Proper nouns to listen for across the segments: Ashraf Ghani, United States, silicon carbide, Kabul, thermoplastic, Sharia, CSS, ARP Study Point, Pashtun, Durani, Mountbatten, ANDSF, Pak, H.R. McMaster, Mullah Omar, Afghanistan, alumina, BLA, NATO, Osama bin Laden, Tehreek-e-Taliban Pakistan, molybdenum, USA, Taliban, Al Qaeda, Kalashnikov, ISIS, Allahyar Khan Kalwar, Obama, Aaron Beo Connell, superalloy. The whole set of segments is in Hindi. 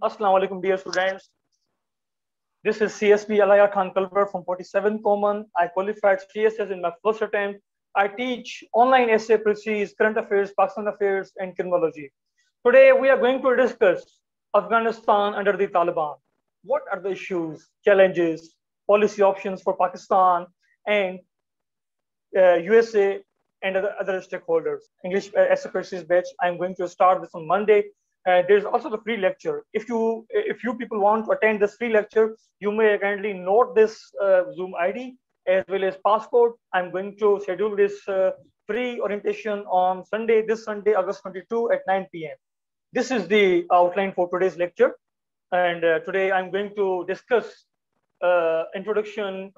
Assalamu alaikum dear students, this is CSP Allahyar Khan Kalwar from 47th Common. I qualified CSS in my first attempt. I teach online essay thesis, current affairs, Pakistan affairs and criminology. Today we are going to discuss Afghanistan under the Taliban. What are the issues, challenges, policy options for Pakistan and USA and other stakeholders? English essay thesis batch I am going to start this on Monday. There is also the free lecture. If you people want to attend this free lecture, you may kindly note this Zoom ID as well as passcode. I'm going to schedule this free orientation on Sunday, August 22 at 9 p.m. This is the outline for today's lecture, and today I'm going to discuss introduction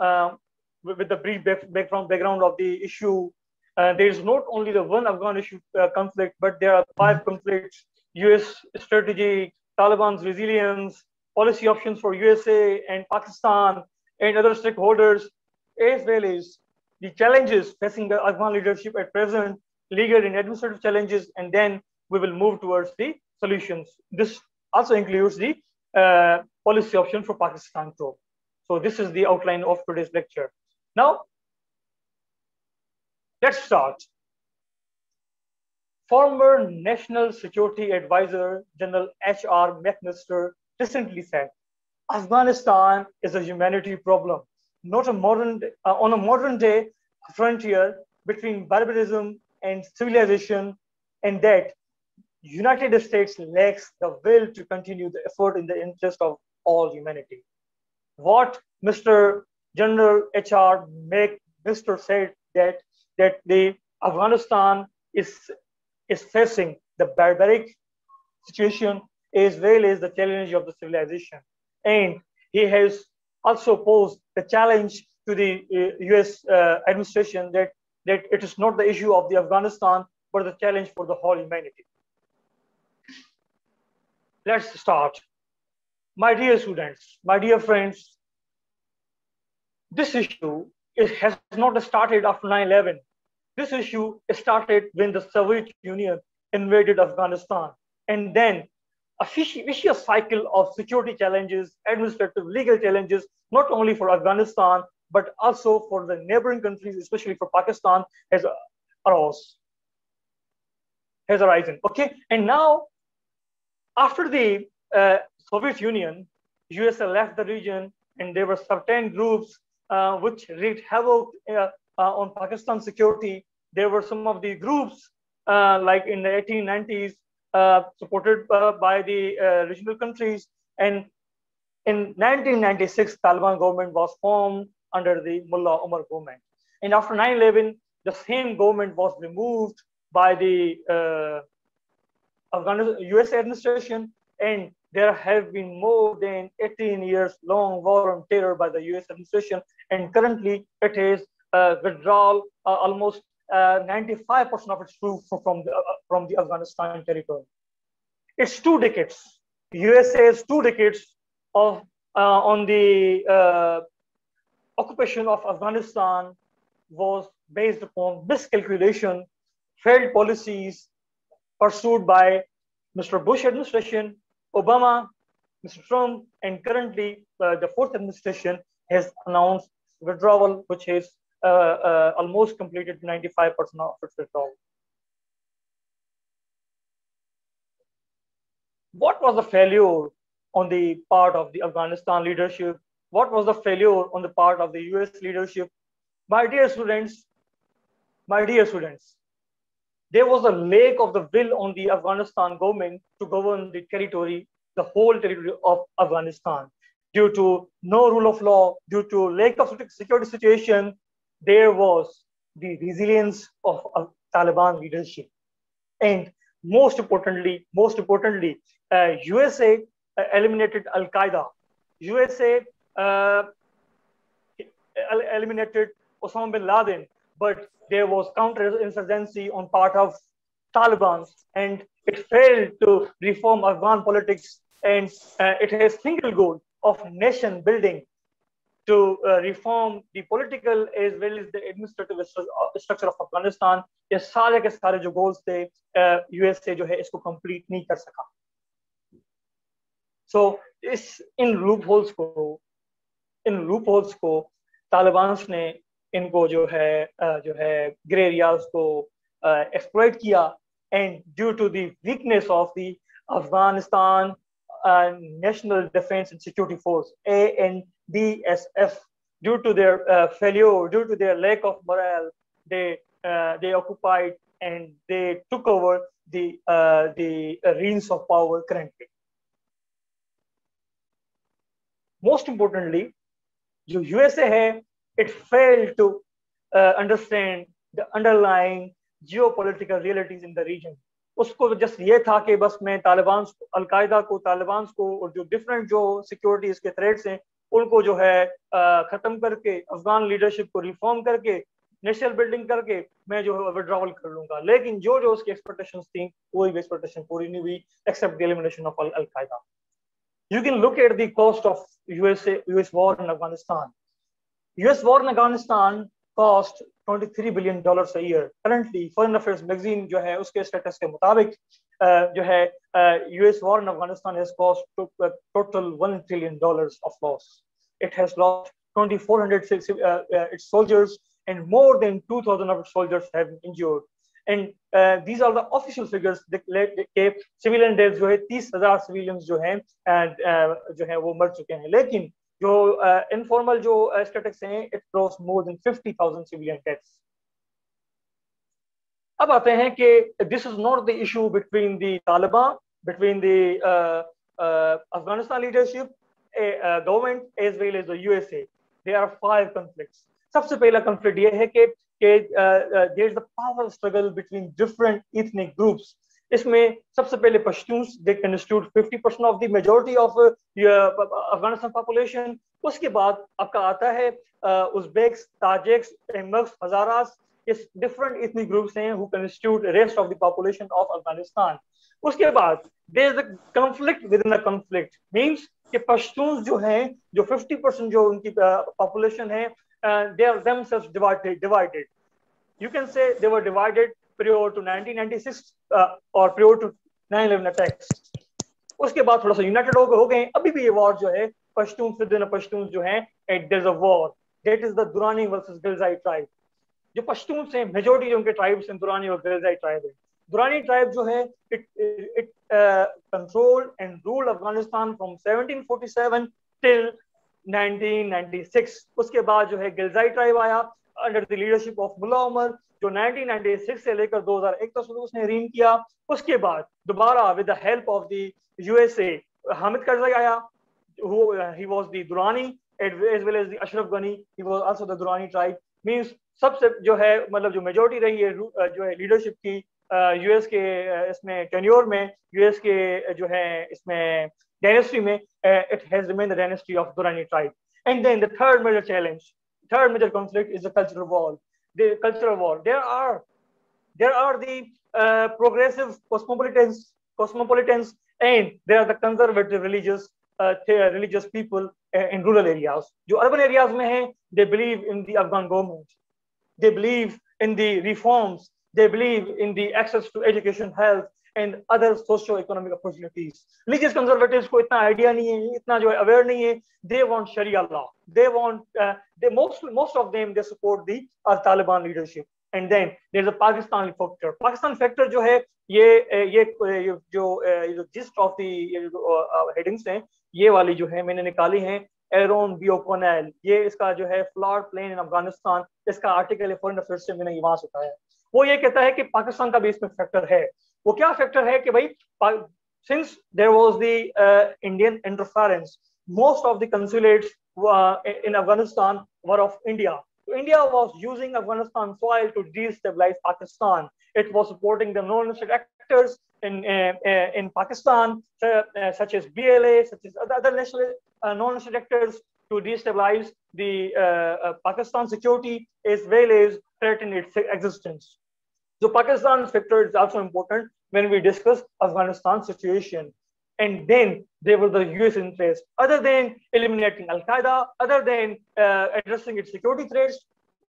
with the brief background of the issue. There is not only the one Afghan issue conflict, but there are five conflicts: US strategy, Taliban's resilience, policy options for USA and Pakistan and other stakeholders, as well as the challenges facing the Afghan leadership at present, legal and administrative challenges, and then we will move towards the solutions. This also includes the policy option for Pakistan too. So this is the outline of today's lecture. Now, let's start. Former National Security Advisor General H.R. McMaster recently said, "Afghanistan is a humanity problem, not a modern day frontier between barbarism and civilization, and that United States lacks the will to continue the effort in the interest of all humanity." What Mr. General H.R. McMaster said that the Afghanistan is facing the barbaric situation as well as the challenge of the civilization, and he has also posed the challenge to the U.S. Administration that it is not the issue of the Afghanistan but the challenge for the whole humanity. Let's start. My dear students, my dear friends, this issue has not started after 9/11. This issue started when the Soviet Union invaded Afghanistan, and then a vicious cycle of security challenges, administrative, legal challenges, not only for Afghanistan, but also for the neighboring countries, especially for Pakistan, has arisen. Okay, and now after the Soviet Union, USA left the region, and there were certain groups which wreaked havoc on Pakistan's security. There were some of the groups like in the 1890s supported by the regional countries, and in 1996 Taliban government was formed under the Mullah Omar government, and after 9/11 the same government was removed by the US administration, and there have been more than 18 years long war on terror by the US administration, and currently it is withdrawal almost 95% of its troops from the Afghanistan territory. It's 2 decades. USA's 2 decades of on the occupation of Afghanistan was based upon miscalculation, failed policies pursued by Mr. Bush administration, Obama, Mr. Trump, and currently the fourth administration has announced withdrawal, which is almost completed 95% of its withdrawal. What was the failure on the part of the Afghanistan leadership? What was the failure on the part of the US leadership? My dear students, there was a lack of the will on the Afghanistan government to govern the territory, the whole territory of Afghanistan. Due to no rule of law, due to lack of security situation, there was the resilience of Taliban leadership, and most importantly, USA eliminated Al Qaeda. USA eliminated Osama bin Laden, but there was counterinsurgency on part of Taliban, and it failed to reform Afghan politics, and it has single goal of nation building, to reform the political as well as the administrative structure of Afghanistan. ये सारे के सारे जो गोल्स थे यूएस से जो है इसको कंप्लीट नहीं कर सका। सो इन लूप होल्स को तालिबान्स ने इनको जो है ग्रे एरियाज को एक्सप्लॉइट किया and due to the weakness of the Afghanistan national defence and security force ANDSF, due to their failure, due to their lack of morale, they occupied and they took over the reins of power currently. Most importantly, जो USA है, it failed to understand the underlying geopolitical realities in the region. उसको जस्ट ये था कि बस मैं अलकायदा को और जो डिफरेंट जो सिक्योरिटीज के थ्रेट्स हैं उनको जो है खत्म करके अफगान लीडरशिप को रिफॉर्म करके नेशनल बिल्डिंग करके मैं जो है विड्रॉवल कर लूंगा, लेकिन जो जो उसकी एक्सपेक्टेशंस थी कोई भी एक्सपेक्टेशन पूरी नहीं हुई except the elimination of al Qaeda. You can look at the cost of US war in Afghanistan. US war in Afghanistan cost $23 billion a year. Currently, Foreign Affairs magazine जो है उसके status के मुताबिक जो है US war in Afghanistan has cost total $1 trillion of loss. It has lost 2,400 its soldiers and more than 2,000 of its soldiers have been injured. And these are the official figures. के civilian deaths जो है 30,000 civilians जो हैं जो है वो मर चुके हैं, लेकिन जो इनफॉर्मल जो स्टैटिस्टिक्स हैं it cross more than 50,000 civilian deaths. अब आते हैं कि this is not the issue between the Taliban between the Afghanistan leadership government as well as the USA. There are 5 conflicts. सबसे पहला कॉन्फ्लिक्ट ये है कि there is the power struggle between different ethnic groups. इसमें सबसे पहले Pashtuns they constitute 50% of the majority of Afghanistan population. उसके बाद आपका आता है उज़्बेक्स, ताजिक्स, एमक्स, हज़ारास. इस डिफरेंट इतनी ग्रुप्स हैं who constitute rest of the population of Afghanistan. उसके बाद there is a conflict with in a conflict means कि पश्तून्स जो हैं जो 50% जो उनकी पॉपुलेशन है they are themselves divided. You can say they were divided prior to 1996 और prior to 9/11 attacks. उसके बाद थोड़ा सा यूनाइटेड हो गए. अभी भी ये वॉर जो है पश्तून विद पश्तून जो है at there is a war that is the Durrani versus Ghilzai tribe. जो पश्तून से मेजॉरिटी जो उनके ट्राइब्स हैं दुरानी और गिलजाई ट्राइब है. दुरानी ट्राइब जो है it controlled and ruled Afghanistan from 1747 till 1996. उसके बाद जो है गिलजाई ट्राइब आया under the leadership of Mullah Omar जो 1996 से लेकर 2001 तक उसने रीन किया. उसके बाद दोबारा with the help of the USA Hamid Karzai आया who he was the Durani as well as the Ashraf Ghani, he was also the Durani tribe. Means सबसे जो है मतलब जो मेजॉरिटी रही है जो है लीडरशिप की यूएस के इसमें टेन्योर में यूएस के जो है इसमें डायनेस्टी में it has remain the dynasty of Durrani tribe. And then the third major conflict is the cultural war. The cultural war. There are the progressive cosmopolitans, and there are the conservative religious people in rural areas. जो urban areas में हैं, they believe in the Afghan government. They believe in the reforms. They believe in the access to education, health, and other socio-economic opportunities. Religious conservatives को इतना idea नहीं है, इतना जो aware नहीं है. They want Sharia law. They want most of them they support the Taliban leadership. And then there's a Pakistani factor. Pakistan factor जो है ये जो gist of the headings हैं ये वाली जो है मैंने निकाली हैं Aaron Beo Connell. ये इसका जो है flawed plan in Afghanistan. इसका आर्टिकल है Foreign Affairs से मैंने वहाँ से उठाया. वो ये कहता है कि पाकिस्तान का भी इसमें फैक्टर है. वो क्या फैक्टर है कि भाई since there was the Indian interference most of the consulates in Afghanistan were of India. India was using Afghanistan soil to destabilize Pakistan. It was supporting the non-state actors in Pakistan, such as BLA, such as other national non-state actors to destabilize the Pakistan security as well as threaten its existence. So Pakistan factor is also important when we discuss Afghanistan situation. And then there was the US interest. Other than eliminating Al Qaeda, other than addressing its security threats,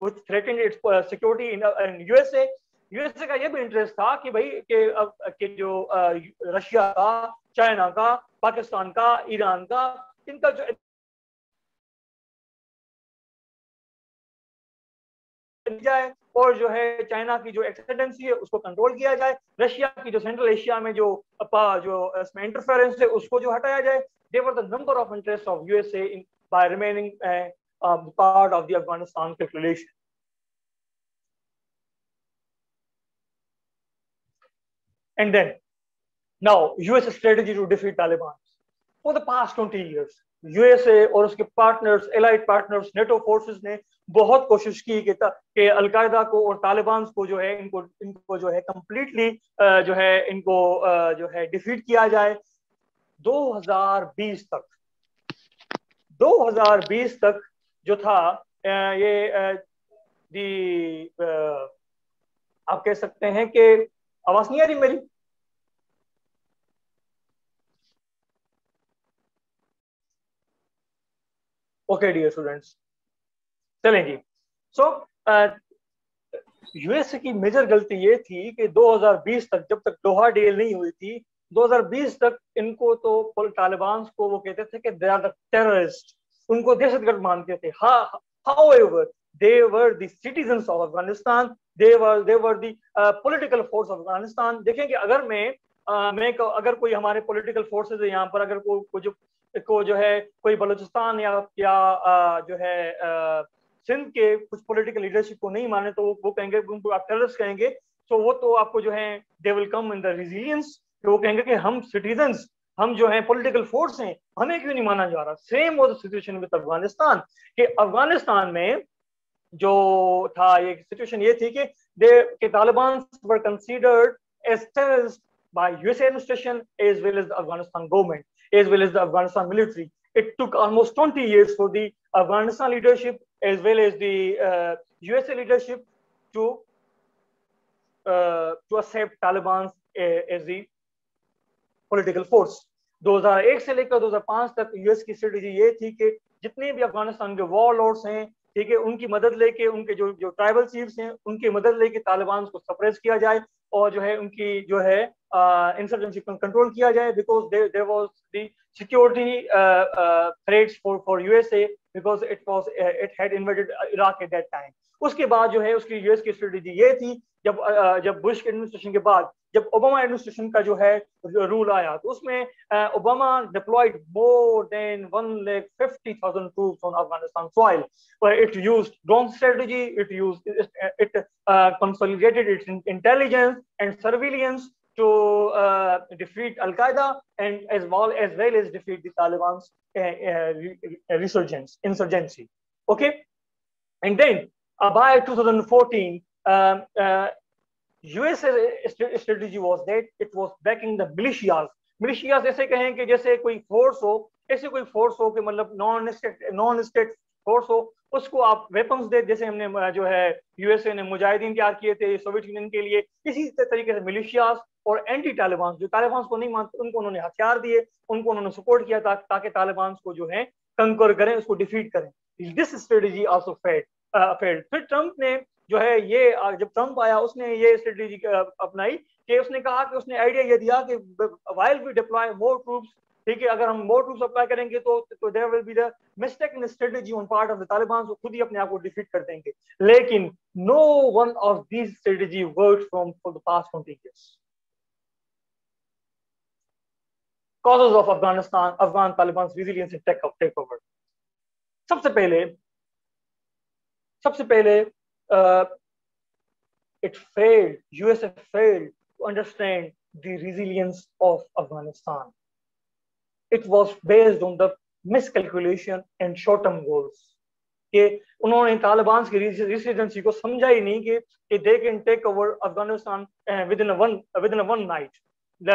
which threatened its security in USA. USA का ये भी interest था कि भाई कि जो Russia था चाइना का, पाकिस्तान का, ईरान का, इनका जो जाए और जो है चाइना की जो एक्सटेंडेंसी है उसको कंट्रोल किया जाए, रशिया की जो सेंट्रल एशिया में जो इसमें इंटरफेरेंस है उसको जो हटाया जाए। There were the number of interest of USA in by remaining part of the Afghanistan calculation. And then now US strategy to defeat Taliban for the past 20 years USA और उसके partners allied partners NATO forces ने बहुत कोशिश की कि अल कायदा को और तालिबान को जो है इनको जो है completely जो है इनको जो है defeat किया जाए। 2020 तक जो था ये आप कह सकते हैं कि आवाज नहीं आ रही मेरी, ओके डियर स्टूडेंट्स, चलें जी। सो यूएसए की मेजर गलती ये थी कि 2020 तक, जब तक दोहा डील नहीं हुई थी 2020 तक, इनको तो तालिबान को वो कहते थे कि दे आर द टेररिस्ट, उनको दहशतगर्द मानते थे। However they were the citizens of Afghanistan, they were the political force of Afghanistan। देखें कि अगर अगर कोई हमारे political forces है यहाँ पर, अगर कोई बलूचिस्तान या जो है सिंध के कुछ political leadership को नहीं माने तो वो कहेंगे, उनको आप terrorist कहेंगे। तो वो तो आपको जो है they will come in the resilience, वो कहेंगे कि हम citizens, हम जो है पॉलिटिकल फोर्स हैं, हमें क्यों नहीं माना जा रहा। सेम वो सिचुएशन विद अफगानिस्तान के, अफगानिस्तान में जो था ये सिचुएशन ये थी कि Taliban were considered as terrorist by US administration as well as the Afghanistan government as well as the Afghanistan military. It took almost 20 years for the Afghanistan leadership as well as the USA leadership to accept Taliban as the political force. 2001 से लेकर 2005 तक यूएस की स्ट्रेटजी ये थी कि जितने भी अफगानिस्तान के वॉरलॉर्ड्स हैं, ठीक है, उनकी मदद लेके, उनके जो ट्राइबल चीफ्स हैं उनकी मदद लेके तालिबान को सप्रेस किया जाए और जो है उनकी जो है इंसर्जेंसी को कंट्रोल किया जाए। Because there was the security threats for USA because it had invaded Iraq at that time. उसके बाद जो है उसकी यूएस की स्ट्रेटेजी ये थी, जब बुश एडमिनिस्ट्रेशन के बाद जब ओबामा एडमिनिस्ट्रेशन का जो है रूल आया तो उसमें Obama deployed more than 1,50,000 troops on Afghanistan soil. It used drone strategy, it consolidated its intelligence and surveillance to defeat al Qaeda and as well as defeat the तालिबान्स resurgence insurgency, okay. And then by 2014 US strategy was that it was backing the militias। ऐसे कहें कि जैसे कोई फोर्स हो, ऐसे कोई फोर्स हो कि मतलब नॉन स्टेट फोर्स हो, उसको आप वेपन्स दे। जैसे हमने जो है यूएसए ने मुजाहिदीन तैयार किए थे सोवियत यूनियन के लिए, इसी तरीके से मिलिशियाज और एंटी तालिबान जो तालिबान को नहीं मानते उनको उन्होंने हथियार दिए, उनको उन्होंने सपोर्ट किया ताकि तालिबान को जो है कंकर करें, उसको डिफीट करें। This strategy also failed. फिर ट्रंप ने जो है ये जब ट्रंप आया उसने ये स्ट्रेटेजी अपनाई कि उसने कहा कि उसने आइडिया ये दिया कि while we deploy more troops, ठीक है, अगर हम मोर ट्रूप्स अप्लाई करेंगे तो there will be the mistake in strategy on part of the Taliban, खुद ही अपने आप को डिफीट कर देंगे। लेकिन no one of this strategy worked for the past 20 years. Causes of Afghanistan, Afghan Taliban resilience and takeover. सबसे पहले it failed, USA failed to understand the resilience of Afghanistan. It was based on the miscalculation and short-term goals के उन्होंने तालिबान की resiliency को समझा ही नहीं कि they can take over Afghanistan within a one night,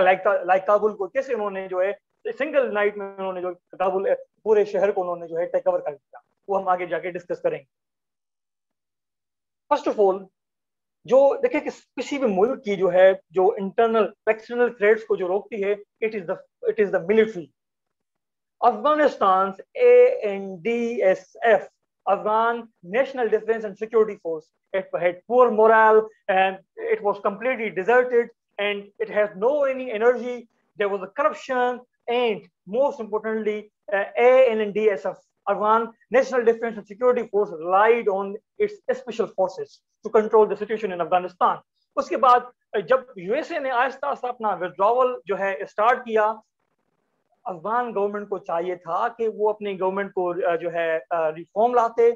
like Kabul को कैसे उन्होंने जो है सिंगल नाइट में उन्होंने जो काबुल पूरे शहर को उन्होंने जो है टेक ओवर कर दिया। वो हम आगे जाके डिस्कस करेंगे। फर्स्ट ऑफ ऑल जो देखें कि किसी भी मुल्क की जो है जो इंटरनल एक्सटर्नल थ्रेट्स को जो रोकती है it is the military. Afghanistan ANDSF Afghan national defence and security force had poor morale and it was completely deserted and it has no any energy। there was a corruption, and most importantly, ANDSF, Afghan National Defense and Security Force, relied on its special forces to control the situation in Afghanistan. उसके बाद जब USA ने आहिस्ता आहिस्ता अपना withdrawal जो है start किया, अफगान गवर्नमेंट को चाहिए था कि वो अपनी गवर्नमेंट को जो है रिफॉर्म लाते,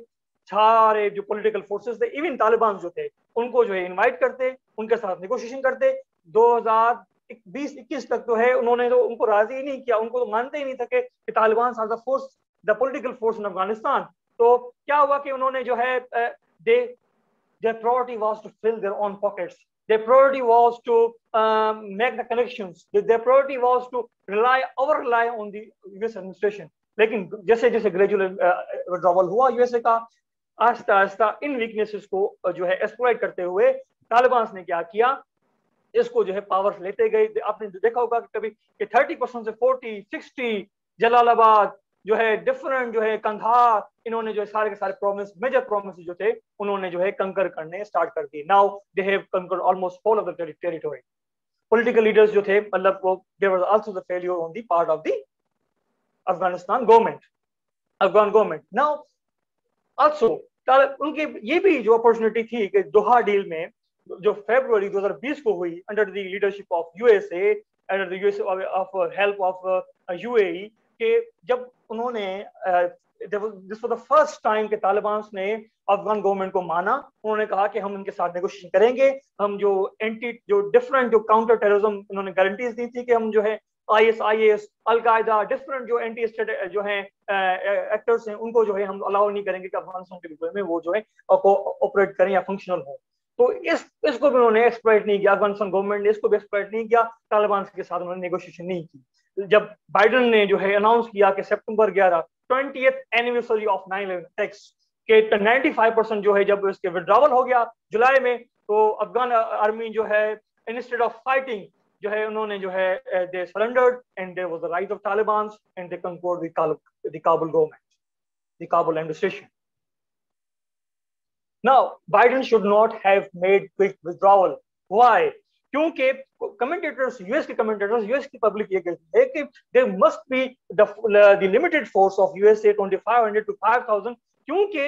सारे जो पॉलिटिकल फोर्सेस थे, इवन तालिबान जो थे, उनको जो है इनवाइट करते, उनके साथ नेगोशिएशन करते। 2020-21 तक तो है उन्होंने तो उनको राजी ही नहीं किया, उनको तो मानते ही नहीं था कि Taliban as a force, the political force in Afghanistan. तो क्या हुआ कि उन्होंने जो है their priority was to fill their own pockets, their priority was to make the connections, their priority was to rely on the US administration. लेकिन जैसे जैसे ग्रेजुअल withdrawal हुआ USA का, आस्ता आस्ता इन weaknesses को जो है exploit करते हुए तालिबान ने क्या किया, इसको जो है पावर्स लेते गए। आपने देखा होगा कि कभी 30% से 40-60 जलालाबाद जो है डिफरेंट जो है कंधार, इन्होंने जो है सारे के सारे प्रोविंस, मेजर प्रोविंस जो थे उन्होंने जो है कंकर करने स्टार्ट कर दिए। Now they have conquered almost all of the territory. Political leaders जो थे, मतलब वो there was also the failure on the part of the Afghanistan government, Afghan government. Now also उनके ये भी जो अपॉर्चुनिटी थी कि दोहा डील में जो फरवरी 2020 को हुई, under the leadership of USA, under the US of help of UAE, के जब उन्होंने this was the first time के तालिबान ने अफगान गवर्नमेंट को माना। उन्होंने कहा कि हम इनके साथ नेगोशिएशन करेंगे, हम जो एंटी जो डिफरेंट जो काउंटर टेररिज्म, उन्होंने गारंटीज दी थी कि हम जो है ISIS, अल कायदा, डिफरेंट जो एंटी स्टेट जो है एक्टर्स हैं, उनको जो है हम अलाउ नहीं करेंगे कि अफगानिस्तान के पीपल में वो जो है ऑपरेट करें या फंक्शनल हो। तो इसको भी उन्होंने एक्सप्लॉइट नहीं किया, अफगानिस्तान गवर्नमेंट ने इसको भी एक्सप्लॉइट नहीं किया, तालिबान के साथ उन्होंने नेगोशिएशन नहीं की। जब बाइडन ने जो है अनाउंस किया कि सितंबर 11 20th एनिवर्सरी ऑफ 9/11 अटैक्स के 95% जो है, जब इसके विड्रॉवल हो गया जुलाई में, तो अफगान आर्मी जो है इंस्टेड ऑफ फाइटिंग जो है उन्होंने जो है they surrendered, and there was the right of Taliban and they conquered the Kabul government, the Kabul administration. Now Biden should not have made quick withdrawal. Why? क्योंकि कमेंटेटर्स, यूएस के कमेंटेटर्स, यूएस की पब्लिक ये कहती है कि there must be the limited force of USA 2500 to 5000, क्योंकि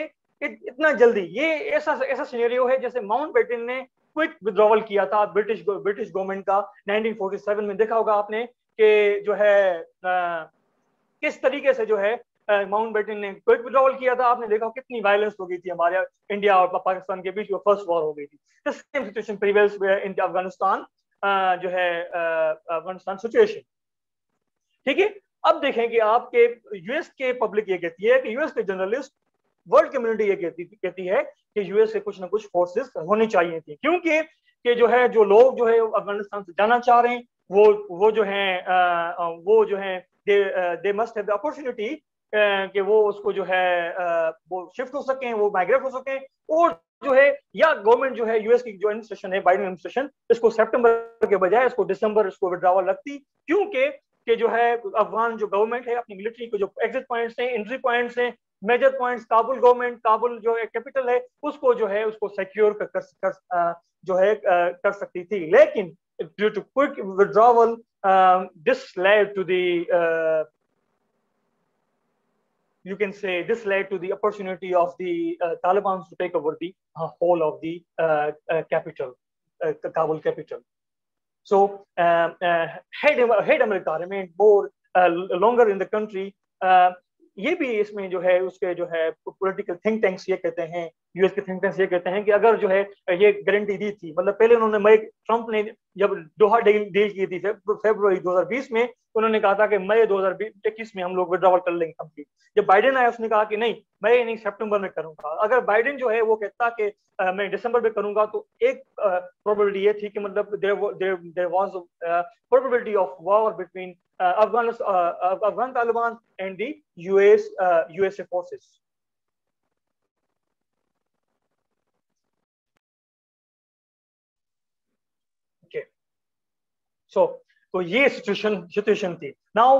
इतना जल्दी ये ऐसा सिनेरियो है जैसे माउंटबेटन ने क्विक विड्रॉवल किया था ब्रिटिश गवर्नमेंट का 1947 में। देखा होगा आपने कि जो है किस तरीके से जो है माउंटबेटन ने क्विक विड्रॉवल किया था। आपने देखा कितनी वायलेंस हो गई थी हमारे इंडिया और पाकिस्तान के बीच, वो फर्स्ट वॉर हो गई थी। The same situation prevails in Afghanistan, जो है अफगानिस्तान सिचुएशन, ठीक है। अब देखें कि आपके यूएस के पब्लिक ये कहती है कि यूएस के जर्नलिस्ट, वर्ल्ड कम्युनिटी ये कहती है कि यूएस के कुछ ना कुछ फोर्सेस होने चाहिए थी, क्योंकि कि जो है जो लोग जो है अफगानिस्तान से जाना चाह रहे हैं वो जो है they must have the opportunity कि वो उसको जो है वो शिफ्ट हो सकें, वो माइग्रेट हो सकें, और जो है या गवर्नमेंट जो है यूएस की जो एडमिनिस्ट्रेशन है, बाइडेन एडमिनिस्ट्रेशन, इसको सितंबर के बजाय इसको दिसंबर, इसको विड्रॉवल रखती, क्योंकि कि जो है अफगान जो गवर्नमेंट है अपनी मिलिट्री को जो एग्जिट पॉइंट्स हैं, एंट्री पॉइंट्स हैं, major points, Kabul government, Kabul जो है कैपिटल है, उसको जो है उसको सिक्योर कर सकती थी। लेकिन due to quick withdrawal this led to the you can say this led to the opportunity of the Taliban to take over the whole of the capital, Kabul capital. So had America remained more longer in the country, ये भी इसमें जो है उसके जो है political think tanks ये कहते हैं, यूएस के think tanks ये कहते हैं कि अगर जो है ये गारंटी दी थी, मतलब पहले उन्होंने मई, ट्रंप ने जब दोहा डील की थी फरवरी 2020 में, उन्होंने कहा था कि मई 2021 में हम लोग विड्रॉवल कर लेंगे कंप्लीट। जब बाइडेन आया उसने कहा कि नहीं, मैं नहीं, सितंबर में करूंगा। अगर बाइडेन जो है वो कहता कि मैं दिसंबर में करूंगा, तो एक प्रोबेबिलिटी ये थी कि मतलब there was probability of war between Afghan Taliban and the USA forces. तो ये सिचुएशन थी। Now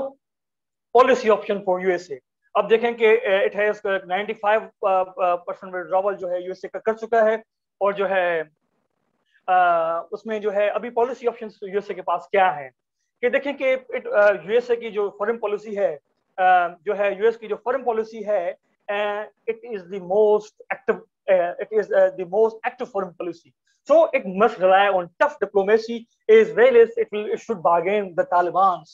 policy option for USA, अब देखें कि इट हैज 95% विड्रॉवल जो है यूएसए का कर चुका है, और जो है उसमें जो है अभी पॉलिसी ऑप्शन यूएसए के पास क्या है। कि देखें कि यूएसए की जो फॉरेन पॉलिसी है जो है यूएस की जो फॉरेन पॉलिसी है it is the most active foreign policy. So it must rely on tough diplomacy as well as it should bargain the Taliban's.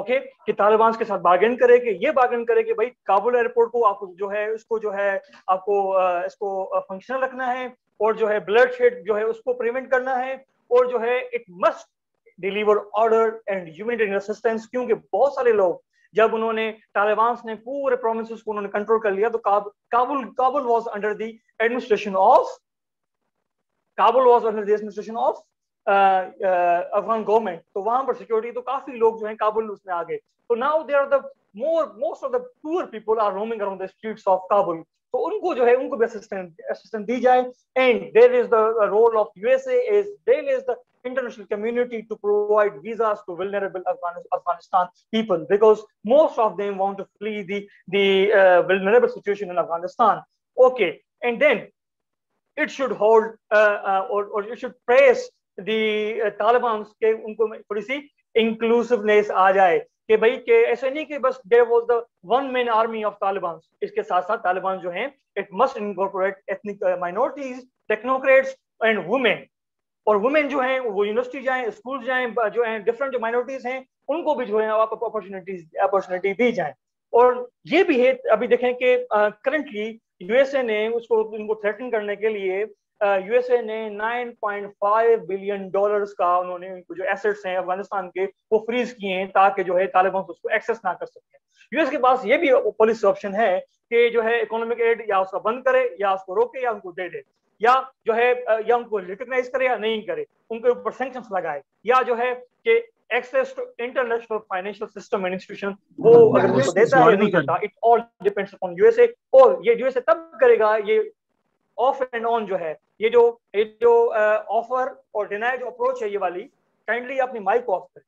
Okay, कि तालिबान के साथ बार्गेन करे कि ये बार्गेन करे कि भाई काबुल एयरपोर्ट को आपको जो है उसको जो है आपको इसको फंक्शनल रखना है और जो है ब्लड शेड जो है उसको प्रिवेंट करना है और जो है it must deliver order and humanitarian assistance, क्योंकि बहुत सारे लोग जब उन्होंने तालिबान ने पूरे प्रोविंसेस को उन्होंने कंट्रोल कर लिया तो Kabul was under the administration of Afghan government. तो वहां पर सिक्योरिटी तो काफी लोग जो है काबुल उसमें आ गए. तो now they are the most of the poor people are roaming around the streets of Kabul. तो उनको जो है उनको भी असिस्टेंस दी जाए and there is the role of USA is there is the international community to provide visas to vulnerable Afghanistan people, because most of them want to flee the vulnerable situation in Afghanistan. Okay, and then it should hold or it should praise the Taliban ke unko thodi si inclusiveness aa jaye कि भाई के ऐसे नहीं कि बस there was the one man army of Taliban. इसके साथ साथ तालिबान जो हैं it must incorporate ethnic minorities, technocrats and women, और वुमेन जो हैं वो यूनिवर्सिटी जाएं, स्कूल जाएं, जो हैं डिफरेंट जो माइनॉरिटीज हैं उनको भी जो है आप अपॉर्चुनिटी दी जाएं. और ये भी है, अभी देखें कि करंटली यूएसए ने उसको उनको थ्रेटन करने के लिए यूएसए ने 9.5 बिलियन डॉलर्स का उन्होंने जो एसेट्स हैं अफगानिस्तान के वो फ्रीज किए हैं ताकि जो है तालिबान उसको एक्सेस ना कर सकें. यूएस के पास ये भी पॉलिसी ऑप्शन है कि जो है इकोनॉमिक एड या उसका बंद करे या उसको रोके या उनको दे दे या जो है या उनको रिकॉग्नाइज करे या नहीं करे, उनके ऊपर सैंक्शंस लगाए या जो है कि access to international financial system and institution वो अगर उनको देता है नहीं करता. It all depends upon USA और ये यूएसए तब करेगा ये ऑफ एंड ऑन जो है ये जो ऑफर और डिनाई जो अप्रोच है ये वाली, काइंडली अपनी माइक ऑफ करें,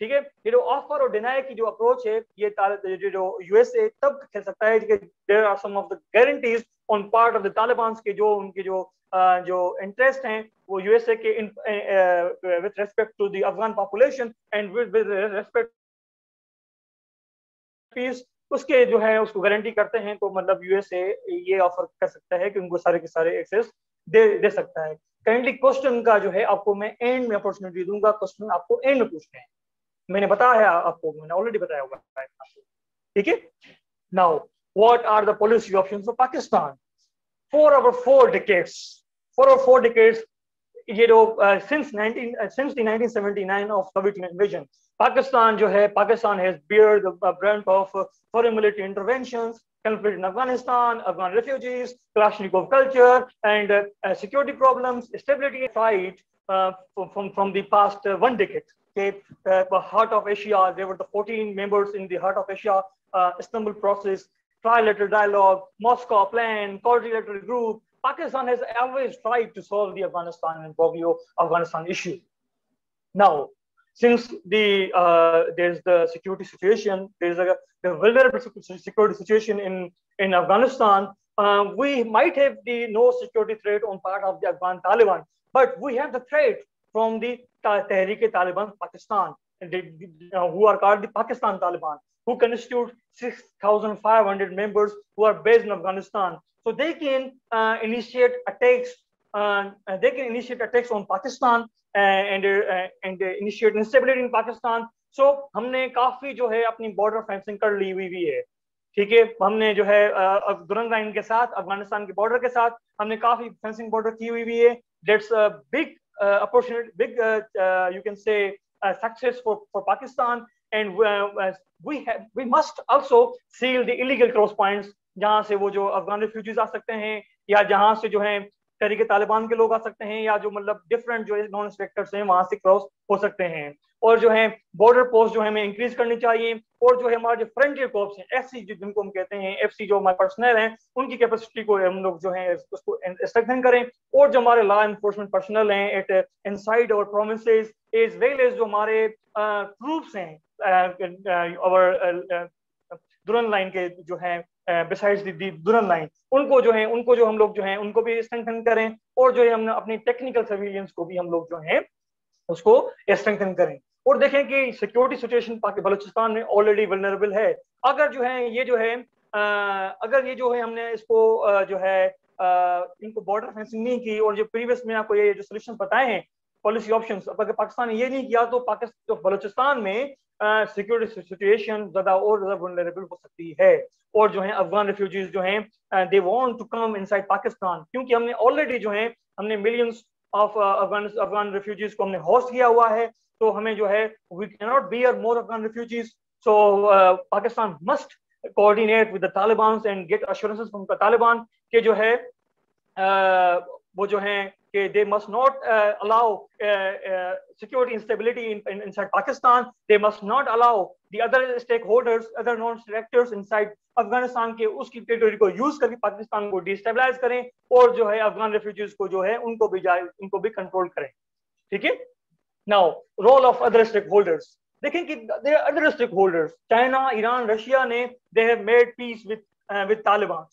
ठीक है. ये जो ऑफर और डिनाई की जो अप्रोच है ये जो यूएसए तब खेल सकता है कि there are some of the guarantees on part of the Taliban के जो उनके जो इंटरेस्ट हैं वो यूएसए के with respect to the Afghan population and with respect peace उसके जो है उसको गारंटी करते हैं. तो मतलब यूएसए ये ऑफर कर सकता है कि उनको सारे के सारे एक्सेस दे सकता है. काइंडली क्वेश्चन का जो है आपको मैं एंड में अपॉर्चुनिटी दूंगा, क्वेश्चन आपको एंड में पूछते हैं, मैंने बताया आपको, मैंने ऑलरेडी बताया होगा, ठीक है. Now what are the policy options of Pakistan for over four decades ये जो since the 1979 of Soviet invasion Pakistan has borne the brunt of foreign military interventions, conflict in Afghanistan, Afghan refugees, Kalashnikov culture, and security problems, stability fight from the past one decade. Okay, the Heart of Asia, there were the 14 members in the Heart of Asia Istanbul process, trilateral dialogue, Moscow plan, quadrilateral group. Pakistan has always tried to solve the Afghanistan and Afghanistan issue. Now, since there's the security situation, there's the vulnerable security situation in Afghanistan, we might have the no security threat on part of the Afghan Taliban, but we have the threat from the Tehreek-e-Taliban Pakistan, and who are called the Pakistan Taliban, who constitute 6,500 members who are based in Afghanistan. So they can initiate attacks. They can initiate attacks on Pakistan and initiate instability in Pakistan. So हमने काफी जो है अपनी border fencing कर ली हुई है, ठीक है. हमने जो है दुरंद लाइन के साथ अफगानिस्तान के बॉर्डर के साथ हमने काफी फेंसिंग बॉर्डर की हुई है. That's a big opportunity, big you can say success for Pakistan, and we must also seal the illegal cross points जहाँ से वो जो अफगान रिफ्यूजीज आ सकते हैं या जहाँ से जो है तरीके तालिबान के लोग आ सकते हैं या जो मतलब डिफरेंट जो नॉन इंस्पेक्टर्स हैं वहां से क्रॉस हो सकते हैं. और जो है बॉर्डर पोस्ट जो है हमें इंक्रीज करनी चाहिए और जो है हमारे जो फ्रंटियर कॉर्प्स हैं एफसी जिनको हम कहते हैं एफसी जो हमारे पर्सनल हैं उनकी कैपेसिटी को हम लोग जो है उसको स्ट्रेंथन करें और जो हमारे लॉ एनफोर्समेंट पर्सनल हैं एट इनसाइड और प्रोविंसेस एज वेल एज जो हमारे ट्रूप्स हैं और दुरंद लाइन के जो है बिसाइड्स दी दुरंद लाइन उनको जो हम लोग जो है उनको भी स्ट्रेंथन करें और जो है हम अपनी टेक्निकल सर्विलियंस को भी हम लोग जो है उसको स्ट्रेंथन करें. और देखें कि सिक्योरिटी सिचुएशन बलूचिस्तान में ऑलरेडी वल्नरेबल है। अगर जो है हमने इसको जो है इनको बॉर्डर फेंसिंग नहीं की और जो प्रीवियस में आपको ये जो सोल्यूशन बताए हैं पॉलिसी ऑप्शंस, अगर पाकिस्तान ने ये नहीं किया तो बलूचिस्तान में सिक्योरिटी सिचुएशन ज्यादा और ज्यादा वल्नरेबल हो सकती है। और जो है अफगान रिफ्यूजीज जो हैं they want to come inside Pakistan, क्योंकि हमने ऑलरेडी जो है हमने मिलियंस ऑफ अफगान रिफ्यूजीज को हमने होस्ट किया हुआ है, तो हमें जो है we can not bear more Afghan refugees. So Pakistan must coordinate with the Taliban and get assurances from the Taliban के जो है वो जो है कि they must not allow security instability inside Pakistan, they must not allow the other stake holders other non actors inside Afghanistan के उसकी टेरिटरी को यूज करके पाकिस्तान को डिस्टेबलाइज करें और जो है अफगान रेफ्यूजीज को जो है उनको भी कंट्रोल करें। ठीक है, now role of other stake holders, देखें कि they are other stake holders, China, Iran, Russia ने they have made peace with Taliban,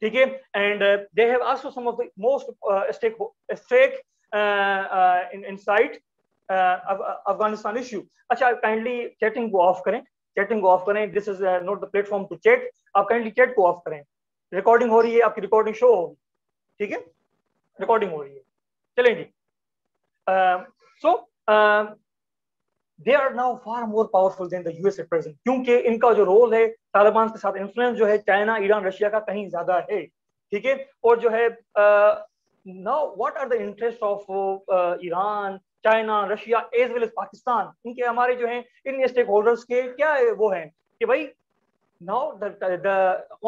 ठीक है, and they have also some of the most stake inside Afghanistan issue. अच्छा, काइंडली चैटिंग को ऑफ करें, चैटिंग को ऑफ करें, this is not the platform to chat. आप काइंडली चैट को ऑफ करें, रिकॉर्डिंग हो रही है, आपकी रिकॉर्डिंग शो होगी, ठीक है, रिकॉर्डिंग हो रही है। चलें जी, सो They are now far more powerful than the USA at present, क्योंकि इनका जो रोल है तालिबान के साथ इन्फ्लुएंस जो है चाइना, ईरान, रशिया का कहीं ज्यादा है, ठीक है। और जो है now what are the interests of Iran, China, Russia as well as Pakistan, इनके हमारे जो है इन स्टेक होल्डर्स के क्या वो है कि भाई now the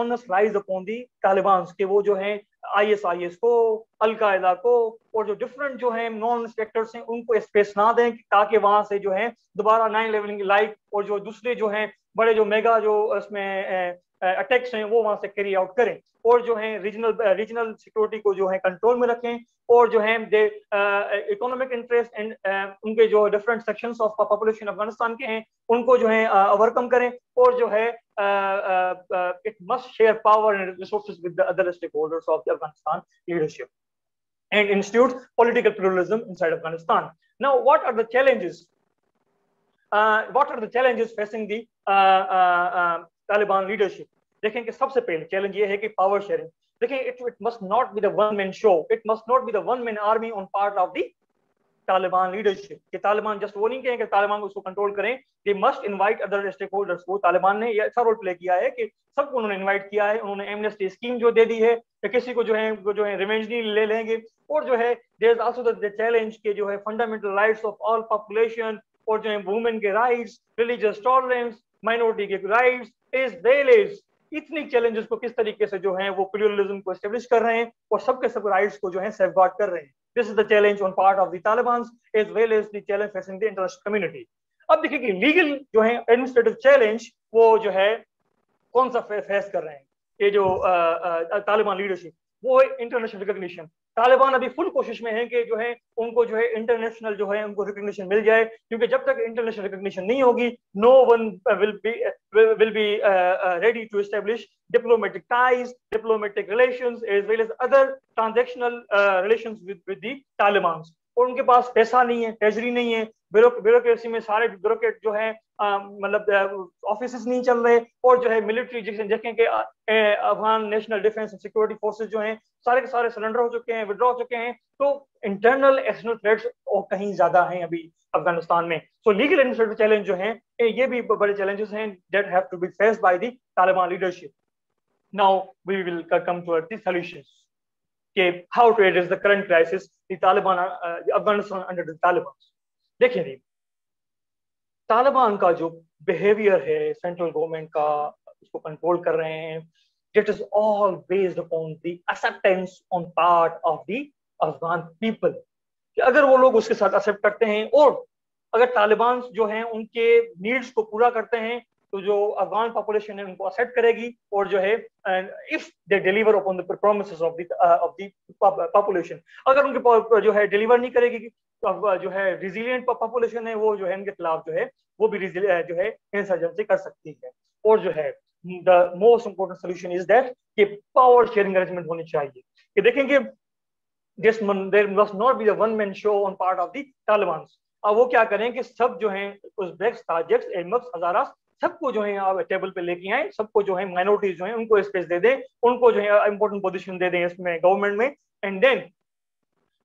onus lies upon the Taliban के वो जो है ISIS को, अल कायदा को और जो डिफरेंट जो है नॉन सेक्टर्स हैं उनको स्पेस ना दें, ताकि वहां से जो है दोबारा 9/11 लाइक और जो दूसरे जो हैं बड़े जो मेगा जो इसमें अटैक्स हैं वो वहां से कैरी आउट करें और जो है रीजनल सिक्योरिटी को जो है कंट्रोल में रखें। और जो है दे इकोनॉमिक इंटरेस्ट एंड उनके जो different sections of population Afghanistan के हैं उनको जो है ओवरकम करें और जो है it must share power and resources with the other stake holders of the Afghanistan leadership and institute political pluralism inside Afghanistan. Now, what are the challenges? What are the challenges facing the Taliban leadership? देखें कि सबसे पहले चैलेंज ये है कि power sharing. देखें it must not be the one-man show. It must not be the one-man army on part of the Taliban leadership. कि तालिबान just वो नहीं कहें कि तालिबान को उसको कंट्रोल करें. They must invite other stakeholders. वो तालिबान ने ये अच्छा रोल प्ले किया है कि सबको उन्होंने इन्वाइट किया है, उन्होंने एमनेस्टी स्कीम जो दे दी है कि किसी को जो है रिवेंज नहीं ले लेंगे। और जो है there is also the challenge के जो है fundamental rights of all population और जो है वुमेन के राइट्स, रिलीजियस टॉलरेंस, माइनॉरिटी के राइट्स, इज़ इतनी चैलेंजेस को किस तरीके से जो है वो प्लुरलिज्म को एस्टेब्लिश कर रहे हैं और सबके सब राइट्स को जो है सेफगार्ड कर रहे हैं। This is the challenge on part of the Taliban as well as the challenge facing the international community. अब देखिए कि लीगल जो है एडमिनिस्ट्रेटिव चैलेंज वो जो है कौन सा फेस कर रहे हैं ये जो तालिबान लीडरशिप, वो है इंटरनेशनल रिकॉग्निशन। तालिबान अभी फुल कोशिश में है कि जो है उनको जो है इंटरनेशनल जो है उनको रिकॉग्निशन मिल जाए, क्योंकि जब तक इंटरनेशनल रिकॉग्निशन नहीं होगी no one will be ready to establish diplomatic ties, diplomatic relations as well as other transactional relations with the Taliban. और उनके पास पैसा नहीं है, ट्रेजरी नहीं है, ब्यूरोक्रेसी में सारे ब्यूरोक्रेट जो है मतलब ऑफिसेस नहीं चल रहे और जो है मिलिट्री देखें कि Afghan national defence and security forces जो हैं सारे के सारे सरेंडर हो चुके हैं, विड्रॉ हो चुके हैं। तो इंटरनल एक्सटर्नल थ्रेट्स और कहीं ज्यादा हैं अभी अफगानिस्तान में। सो लीगल एडमिनिस्ट्रेटिव चैलेंज जो है ये भी बड़े चैलेंजेस हैं that have to be faced by the Taliban leadership. Now we will come towards the solutions के how to address the current crisis the Taliban Afghanistan under the Taliban. देखिए जी, तालिबान का जो बिहेवियर है सेंट्रल गवर्नमेंट का, उसको कंट्रोल कर रहे हैं, it is all based upon the acceptance on part of the Afghan people. कि अगर वो लोग उसके साथ एक्सेप्ट करते हैं और अगर तालिबान जो हैं उनके नीड्स को पूरा करते हैं तो जो अफगान पॉपुलेशन है उनको एक्सेप्ट करेगी और जो है if they deliver upon the promises of the population. अगर उनके जो है डिलीवर नहीं करेगी तो जो है रिजिलिएंट पॉपुलेशन है वो जो है इनके खिलाफ जो है वो भी जो है इंसर्जेंसी कर सकती है। और जो है the most important solution is that कि पावर शेयरिंग अरेंजमेंट होनी चाहिए। कि देखेंगे this there must not be the one man show on part of the Taliban. और वो क्या करें कि सब जो हैं उज़्बेक्स, ताजिक्स, एमक्स, हजारा सबको जो है आप टेबल पे लेके आए, सबको जो है माइनॉरिटीज जो है उनको स्पेस दे दें, उनको जो है इंपॉर्टेंट पोजीशन दे दें इसमें गवर्नमेंट में। एंड देन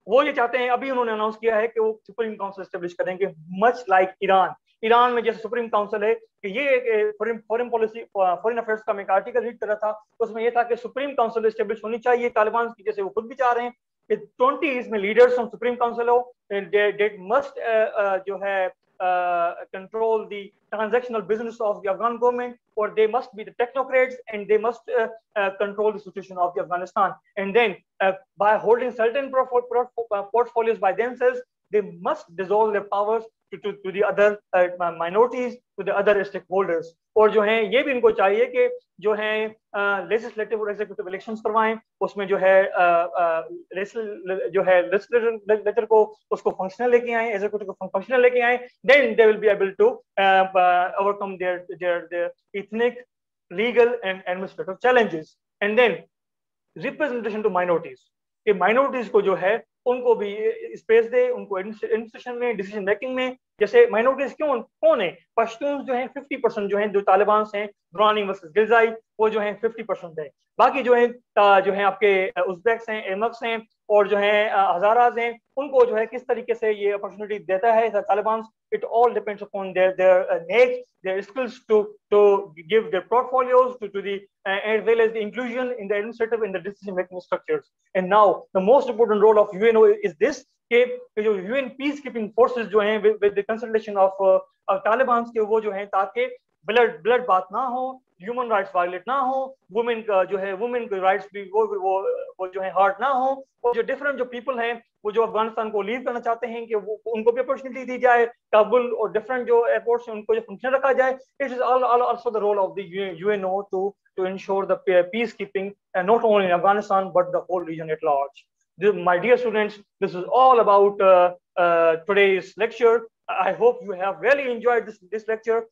वो ये चाहते हैं, अभी उन्होंने अनाउंस किया है कि वो सुप्रीम काउंसिल एस्टेब्लिश करेंगे, मच लाइक ईरान। ईरान में जैसे सुप्रीम काउंसिल है कि ये फॉरेन पॉलिसी, फॉरेन अफेयर्स का मैं एक आर्टिकल रीड कर रहा था, उसमें यह था कि सुप्रीम काउंसिल एस्टेब्लिश होनी चाहिए तालिबान की, जैसे वो खुद भी चाह रहे हैं कि 20 में लीडर्स ऑफ सुप्रीम काउंसिल हो, डेट मस्ट जो है control the transactional business of the Afghan government, or they must be the technocrats and they must control the situation of the Afghanistan. And then by holding certain portfolios by themselves, they must dissolve their powers to the other minorities, to the other stakeholders. और जो है ये भी इनको चाहिए कि जो है लेजिस्लेटिव और एग्जीक्यूटिव इलेक्शंस करवाएं, उसमें जो है लेजिस्लेचर को उसको फंक्शनल लेके आए, एग्जीक्यूटिव को फंक्शनल लेके आए, then they will be able to overcome their ethnic, legal and administrative challenges. And then representation to minorities, कि माइनॉरिटीज को जो है उनको भी स्पेस दे, उनको एडमिनिस्ट्रेशन में, डिसीजन मेकिंग में। जैसे माइनॉरिटीज क्यों कौन है, पश्तून जो है 50% जो है, जो तालिबान हैं दुरानी वर्सेस गिलजाई वो जो है 50% है, बाकी जो है आपके उज़्बेक्स हैं, एमक्स हैं और जो है हजाराज हैं, उनको जो है किस तरीके से ये अपॉर्चुनिटी देता है Taliban. It all depends upon their next, their skills to give their portfolios to the as well as the inclusion in the administrative, in the decision making structures. And now the most important role of UNO is this के जो यूएन पीस कीपिंग फोर्सेस जो हैं with the consultation of Taliban के, वो जो हैं ताकि ब्लड बात ना हो, ह्यूमन राइट्स वायलेट ना हो, वुमेन का जो है वुमेन के राइट्स भी वो जो है हर्ट ना हो, और जो डिफरेंट जो पीपल हैं वो जो अफगानिस्तान को लीव करना चाहते हैं कि वो उनको भी अपॉर्चुनिटी दी जाए, काबुल और डिफरेंट जो एयरपोर्ट्स हैं उनको जो फंक्शन रखा जाए। It is also the role of the UNO to ensure the peace keeping not only in Afghanistan but the whole region at large. My dear students, this is all about today's lecture. I hope you have really enjoyed this lecture.